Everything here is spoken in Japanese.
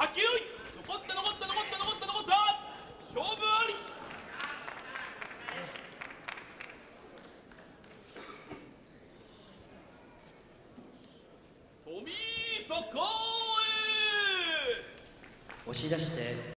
波及残った勝負あり。富坂へ押し出して。